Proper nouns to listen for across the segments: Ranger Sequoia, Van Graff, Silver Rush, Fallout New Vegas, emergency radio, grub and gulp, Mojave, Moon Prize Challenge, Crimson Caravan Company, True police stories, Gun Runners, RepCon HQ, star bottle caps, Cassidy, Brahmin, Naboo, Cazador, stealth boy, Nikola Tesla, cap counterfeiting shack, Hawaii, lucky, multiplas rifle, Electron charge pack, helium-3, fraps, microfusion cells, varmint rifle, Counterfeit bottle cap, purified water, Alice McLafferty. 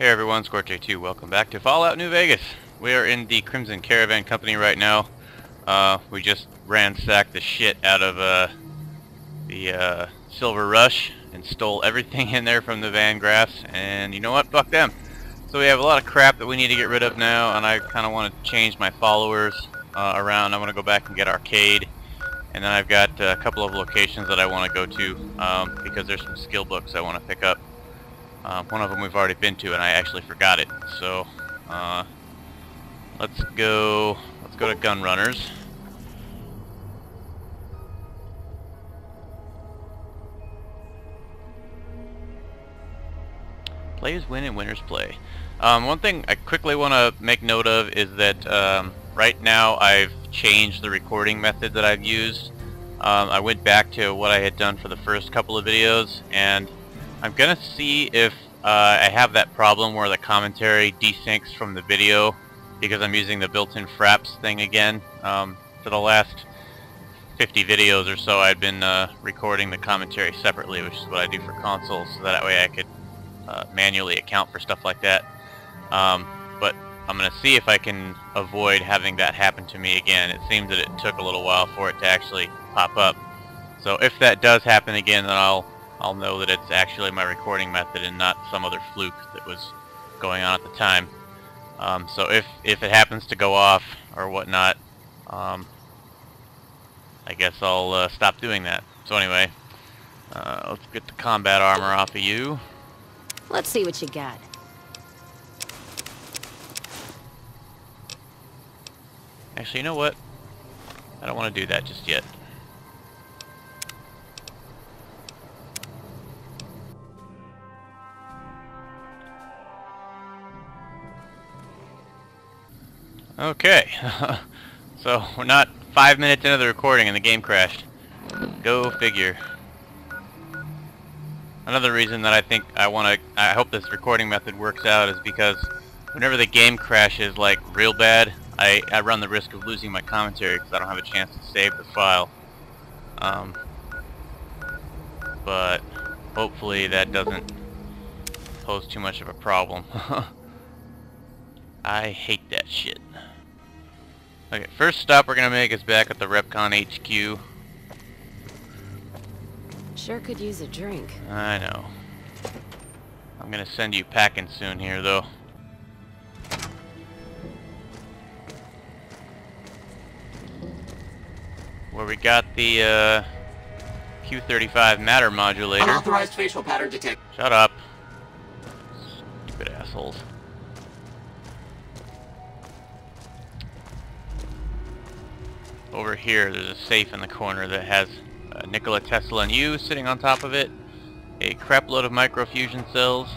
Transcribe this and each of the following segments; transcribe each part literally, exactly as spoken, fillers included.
Hey everyone, Skorch eighty-two, welcome back to Fallout New Vegas. We are in the Crimson Caravan Company right now. Uh, we just ransacked the shit out of uh, the uh, Silver Rush and stole everything in there from the Van Graffs, and you know what? Fuck them. So we have a lot of crap that we need to get rid of now, and I kind of want to change my followers uh, around. I want to go back and get Arcade, and then I've got uh, a couple of locations that I want to go to um, because there's some skill books I want to pick up. Uh, one of them we've already been to, and I actually forgot it. So uh, let's go. Let's go to Gun Runners. Players win and winners play. Um, one thing I quickly want to make note of is that um, right now I've changed the recording method that I've used. Um, I went back to what I had done for the first couple of videos, and I'm gonna see if uh, I have that problem where the commentary desyncs from the video because I'm using the built-in fraps thing again. Um, for the last fifty videos or so, I've been uh, recording the commentary separately, which is what I do for consoles, so that way I could uh, manually account for stuff like that. Um, but I'm gonna see if I can avoid having that happen to me again. It seems that it took a little while for it to actually pop up. So if that does happen again, then I'll I'll know that it's actually my recording method and not some other fluke that was going on at the time. Um, so if, if it happens to go off or whatnot, um, I guess I'll uh, stop doing that. So anyway, uh, let's get the combat armor off of you. Let's see what you got. Actually, you know what? I don't want to do that just yet. Okay, so we're not five minutes into the recording and the game crashed. Go figure. Another reason that I think I want to, I hope this recording method works out is because whenever the game crashes like real bad, I, I run the risk of losing my commentary because I don't have a chance to save the file. Um, but hopefully that doesn't pose too much of a problem. I hate that shit. Okay, first stop we're gonna make is back at the RepCon H Q. Sure could use a drink. I know. I'm gonna send you packing soon here, though. Where we got the uh, Q thirty-five matter modulator. Unauthorized facial pattern detected. Shut up. Stupid assholes. Over here, there's a safe in the corner that has uh, Nikola Tesla and you sitting on top of it, a crap load of microfusion cells.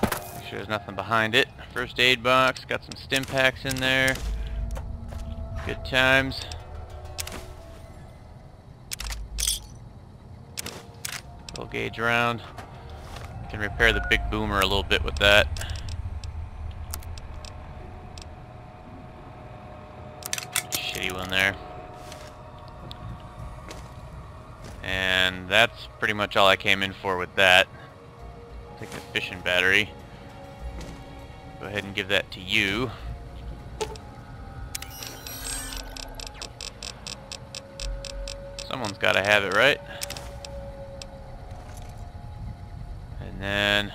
Make sure there's nothing behind it. First aid box, got some stim packs in there. Good times. Full gauge round. Can repair the big boomer a little bit with that. One there, and that's pretty much all I came in for with that. Take the fission battery, go ahead and give that to you. Someone's gotta have it, right? And then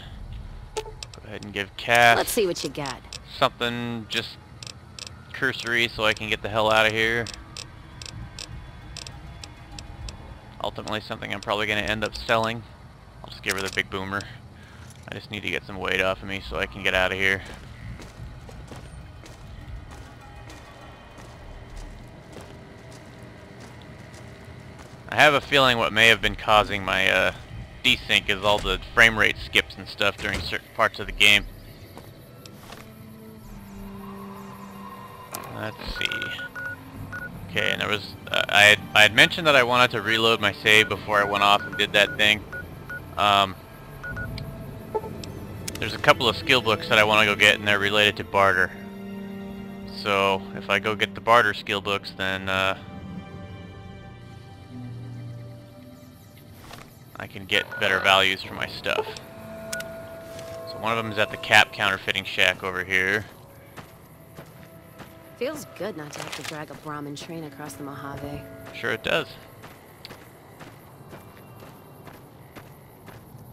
go ahead and give Cass, let's see what you got, something just cursory so I can get the hell out of here. Ultimately something I'm probably going to end up selling. I'll just give her the big boomer. I just need to get some weight off of me so I can get out of here. I have a feeling what may have been causing my uh, desync is all the frame rate skips and stuff during certain parts of the game. Let's see. Okay, and there was uh, I had I had mentioned that I wanted to reload my save before I went off and did that thing. Um, there's a couple of skill books that I want to go get, and they're related to barter. So if I go get the barter skill books, then uh, I can get better values for my stuff. So one of them is at the cap counterfeiting shack over here. Feels good not to have to drag a Brahmin train across the Mojave. Sure it does.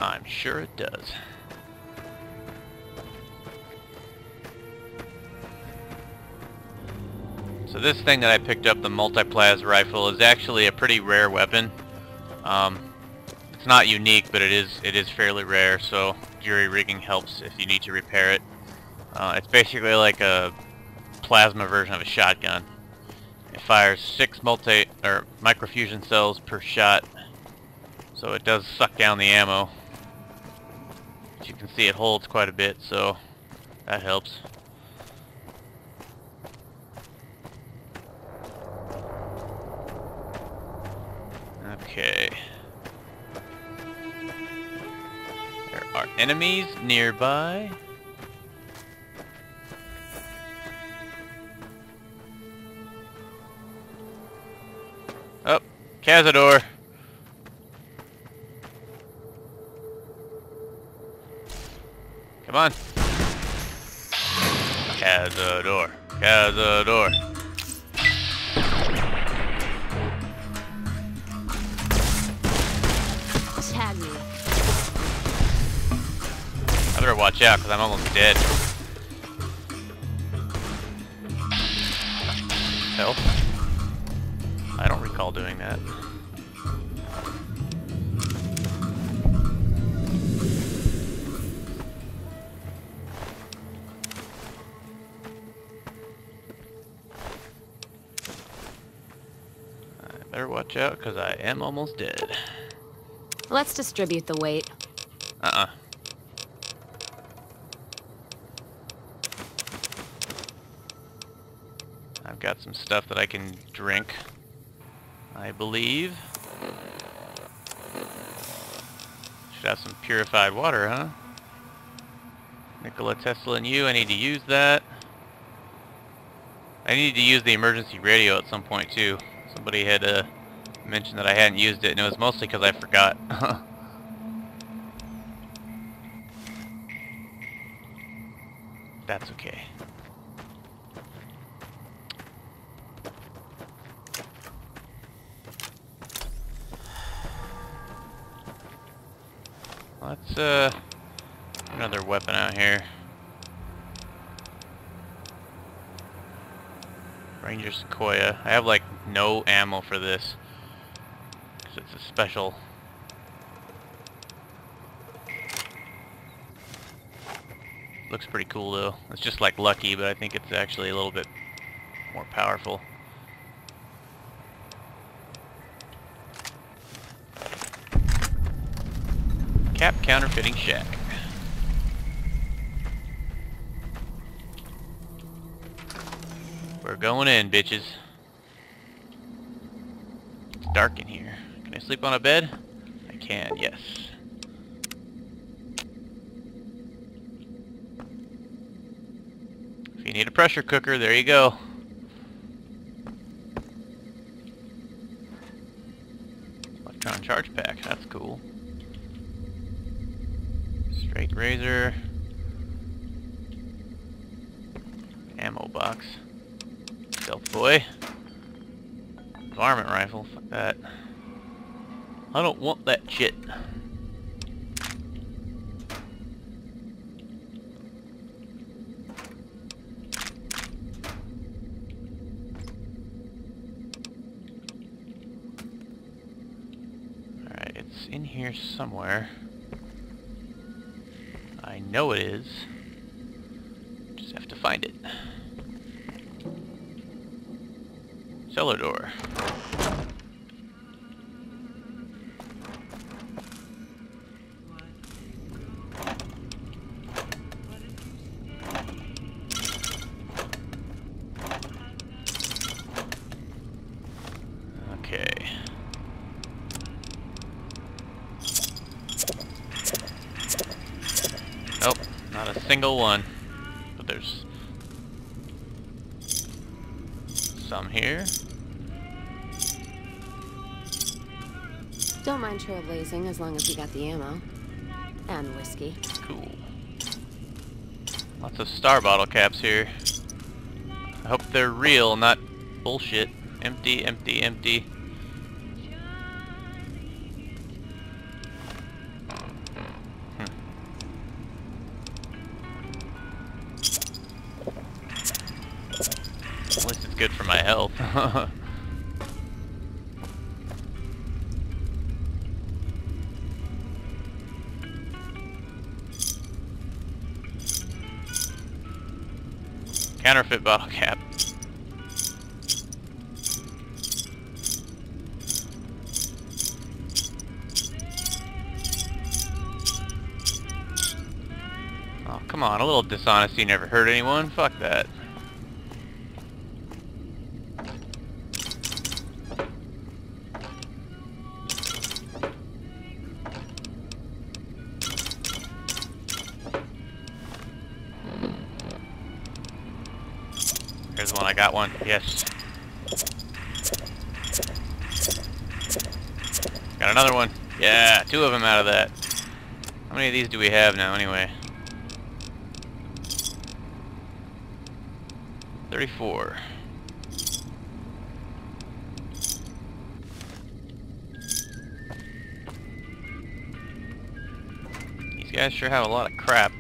I'm sure it does. So this thing that I picked up, the multiplas rifle, is actually a pretty rare weapon. Um, it's not unique, but it is it is fairly rare, so jury rigging helps if you need to repair it. Uh, it's basically like a plasma version of a shotgun. It fires six multi or microfusion cells per shot, so it does suck down the ammo. As you can see, it holds quite a bit, so that helps. Okay. There are enemies nearby. Oh, Cazador. Come on. Cazador. Cazador. Better watch out, because I'm almost dead. Help. I don't recall doing that. I better watch out, because I am almost dead. Let's distribute the weight. Uh-uh. Got some stuff that I can drink, I believe. Should have some purified water, huh? Nikola Tesla and you, I need to use that. I need to use the emergency radio at some point too. Somebody had uh, mentioned that I hadn't used it, and it was mostly because I forgot. That's okay. Let's, uh, another weapon out here. Ranger Sequoia. I have, like, no ammo for this, because it's a special. Looks pretty cool, though. It's just like Lucky, but I think it's actually a little bit more powerful. Cap counterfeiting shack. We're going in, bitches. It's dark in here. Can I sleep on a bed? I can, yes. If you need a pressure cooker, there you go. Electron charge pack, that's cool. Straight razor, ammo box, stealth boy, varmint rifle, fuck that. I don't want that shit. Alright, it's in here somewhere. I know it is. Just have to find it. Cellar door. Single one, but there's some here. Don't mind trailblazing as long as we got the ammo. And whiskey. Cool. Lots of star bottle caps here. I hope they're real, not bullshit. Empty, empty, empty. Good for my health. Counterfeit bottle cap. Oh, come on, a little dishonesty never hurt anyone. Fuck that. One, I got one. Yes. Got another one. Yeah, two of them out of that. How many of these do we have now, anyway? thirty-four. These guys sure have a lot of crap.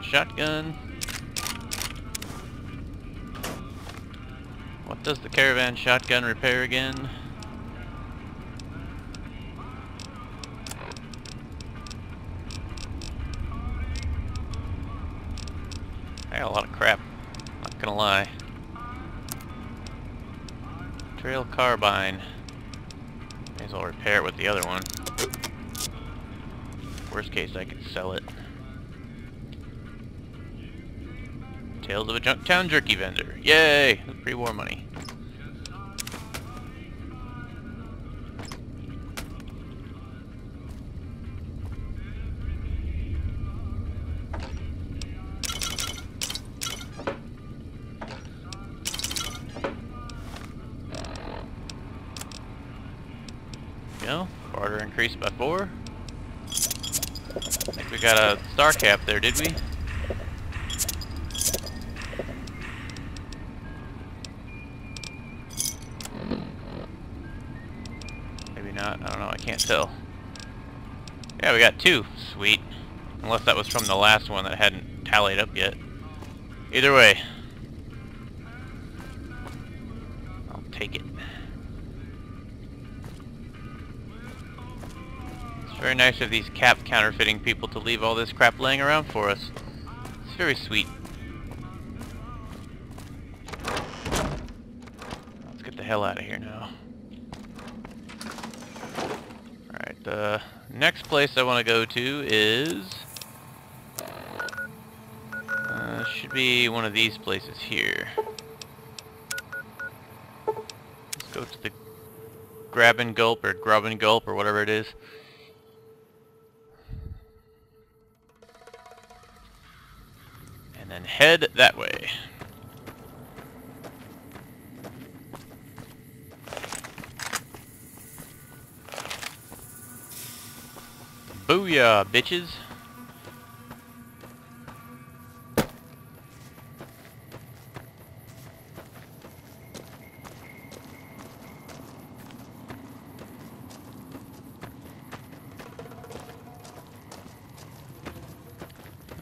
Shotgun. What does the caravan shotgun repair again? I got a lot of crap, not gonna lie. Trail carbine. May as well repair it with the other one. Worst case, I could sell it. Tales of a junk town jerky vendor. Yay! That's pre-war money. No? Barter increased by four. I think we got a star cap there, did we? Can't tell. Yeah, we got two. Sweet. Unless that was from the last one that hadn't tallied up yet. Either way, I'll take it. It's very nice of these cap counterfeiting people to leave all this crap laying around for us. It's very sweet. Let's get the hell out of here now. The next place I want to go to is... Uh, should be one of these places here. Let's go to the grab and gulp or grub and gulp or whatever it is. And then head that way. Booyah, bitches!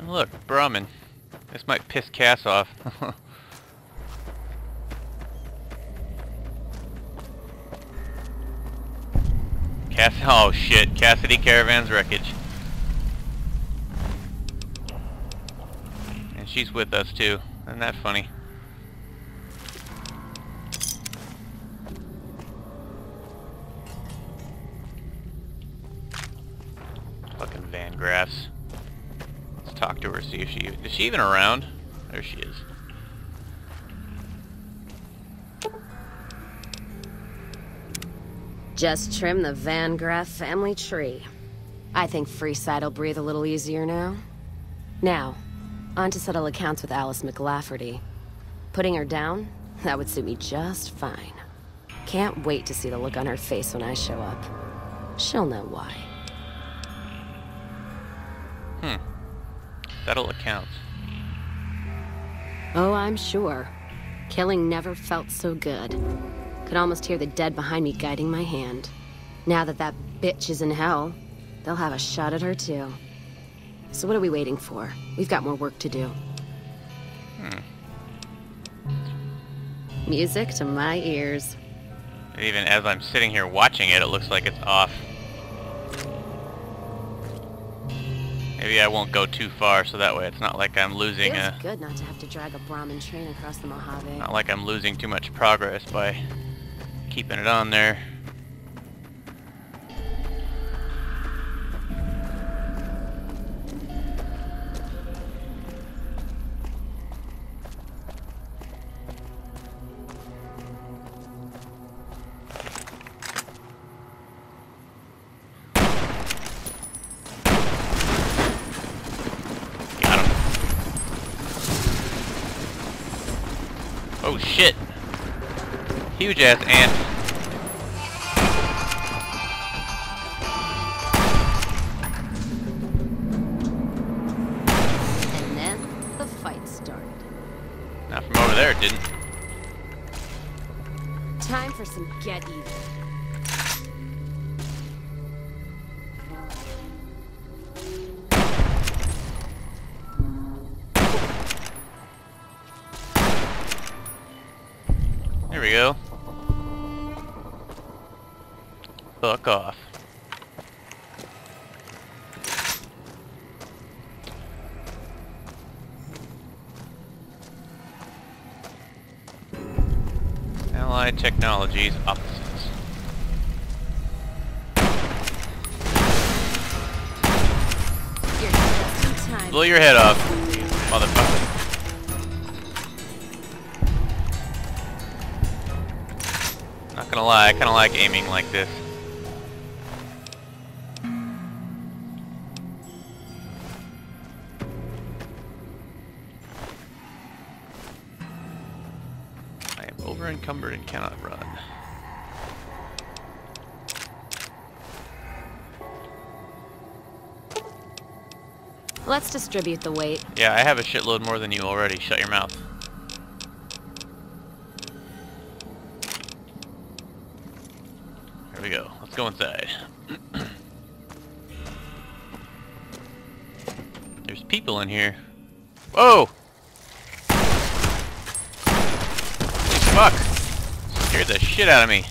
And look, Brahmin. This might piss Cass off. Oh shit, Cassidy Caravan's wreckage. And she's with us too. Isn't that funny? Fucking Van Graffs. Let's talk to her, see if she... Is she even around? There she is. Just trim the Van Graff family tree. I think Freeside'll breathe a little easier now. Now, on to settle accounts with Alice McLafferty. Putting her down, that would suit me just fine. Can't wait to see the look on her face when I show up. She'll know why. Hmm. That'll account. Oh, I'm sure. Killing never felt so good. Could almost hear the dead behind me guiding my hand. Now that that bitch is in hell, they'll have a shot at her too. So what are we waiting for? We've got more work to do. Hmm. Music to my ears. Even as I'm sitting here watching it, it looks like it's off. Maybe I won't go too far, so that way it's not like I'm losing a... It's good not to have to drag a Brahmin train across the Mojave. Not like I'm losing too much progress by keeping it on there. Oh shit! Huge ass ant. And then the fight started. Not from over there, it didn't. Time for some get even. There we go. Fuck off. Allied Technologies Opposite. Blow your head off, motherfucker. Not gonna lie, I kinda like aiming like this. I am over encumbered and cannot run. Let's distribute the weight. Yeah, I have a shitload more than you already. Shut your mouth. There we go. Let's go inside. There's people in here. Whoa! Holy fuck! Scared the shit out of me.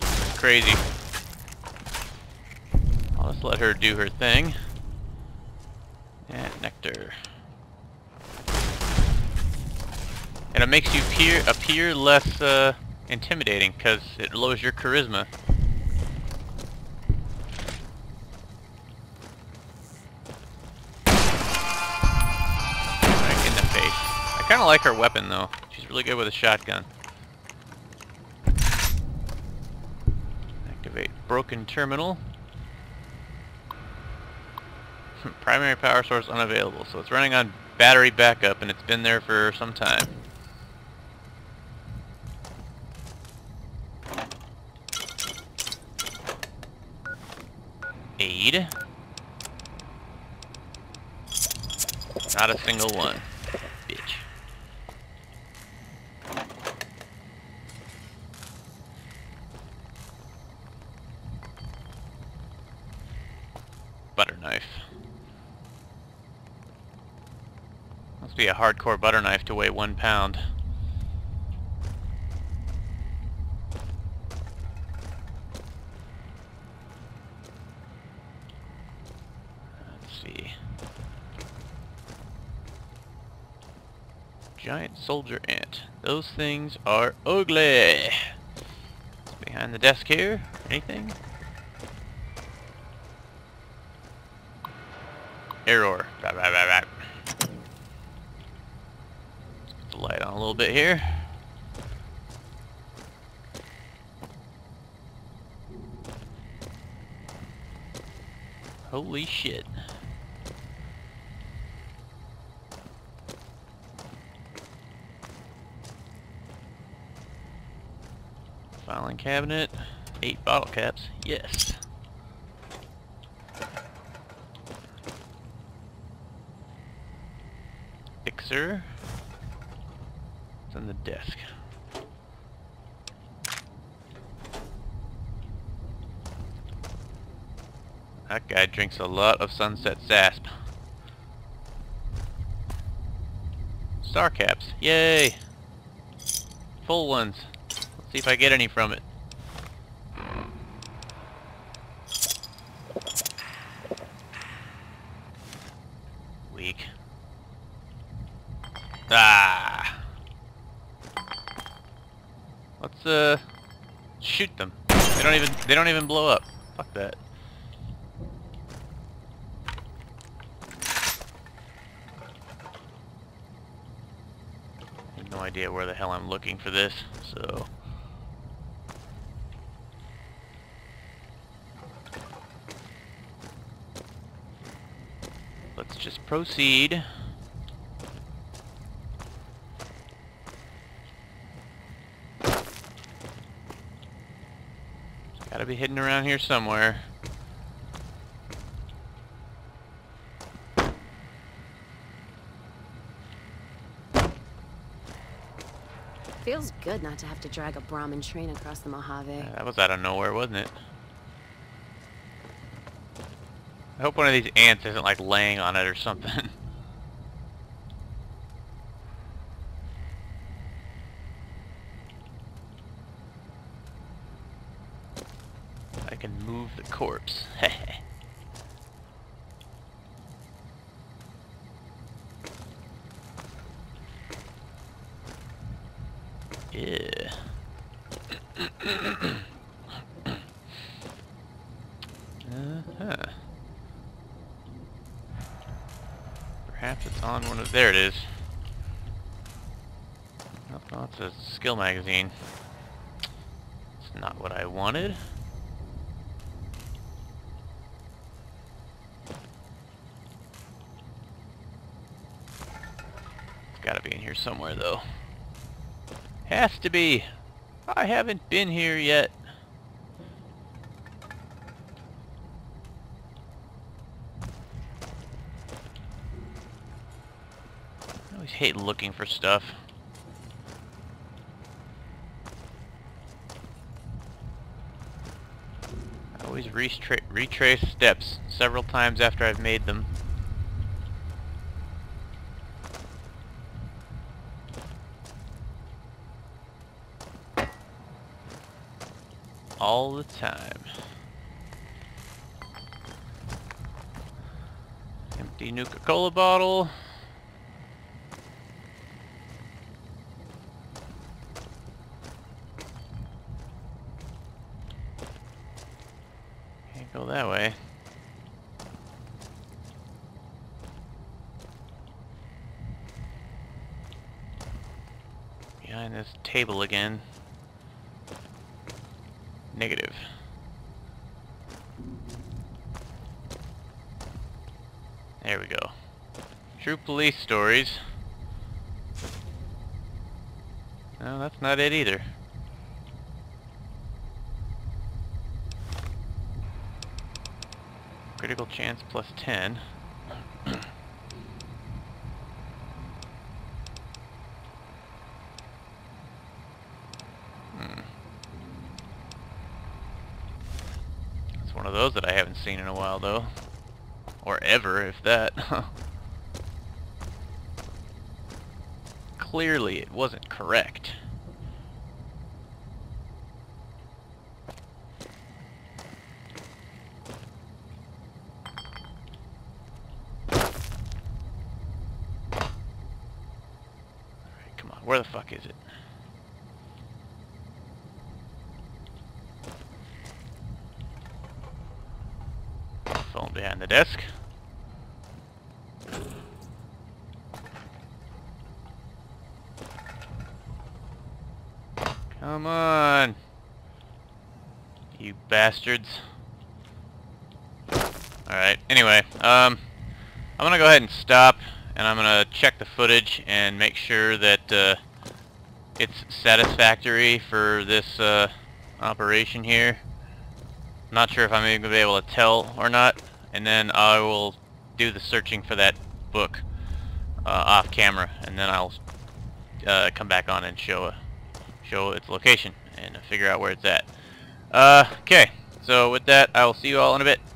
That's crazy. I'll just let her do her thing. And nectar. And it makes you appear, appear less uh, intimidating because it lowers your charisma. Right in the face. I kind of like her weapon though. She's really good with a shotgun. Activate broken terminal. Primary power source unavailable. So it's running on battery backup and it's been there for some time. Aid. Not a single one. Bitch. Butter knife. Must be a hardcore butter knife to weigh one pound. Giant soldier ant. Those things are ugly. Behind the desk here? Anything? Error. Blah, blah, blah, blah. little bit here. Holy shit. Filing cabinet, eight bottle caps, yes. Fixer, it's on the desk. That guy drinks a lot of Sunset Sasp. Star caps, yay! Full ones. See if I get any from it. Weak. Ah. Let's uh shoot them. They don't even they don't even blow up. Fuck that. I have no idea where the hell I'm looking for this, so let's just proceed. It's gotta be hidden around here somewhere. Feels good not to have to drag a Brahmin train across the Mojave. Uh, that was out of nowhere, wasn't it? I hope one of these ants isn't like laying on it or something. I can move the corpse. Heh. Yeah. On one of there it is. Oh, no, it's a skill magazine. It's not what I wanted. It's gotta be in here somewhere though. Has to be. I haven't been here yet. I always hate looking for stuff. I always retra retrace steps several times after I've made them. All the time. Empty Nuka-Cola bottle. Go that way. Behind this table again. Negative. There we go. True police stories. No, that's not it either. Critical chance plus ten. Hmm. That's one of those that I haven't seen in a while though. Or ever, if that. Clearly it wasn't correct. Where the fuck is it? Phone behind the desk. Come on! You bastards. Alright, anyway, um, I'm gonna go ahead and stop, and I'm gonna check the footage and make sure that uh, it's satisfactory for this uh, operation here. Not sure if I'm even gonna be able to tell or not, and then I will do the searching for that book uh, off camera, and then I'll uh, come back on and show a, show its location and figure out where it's at. Uh, okay, so with that, I will see you all in a bit.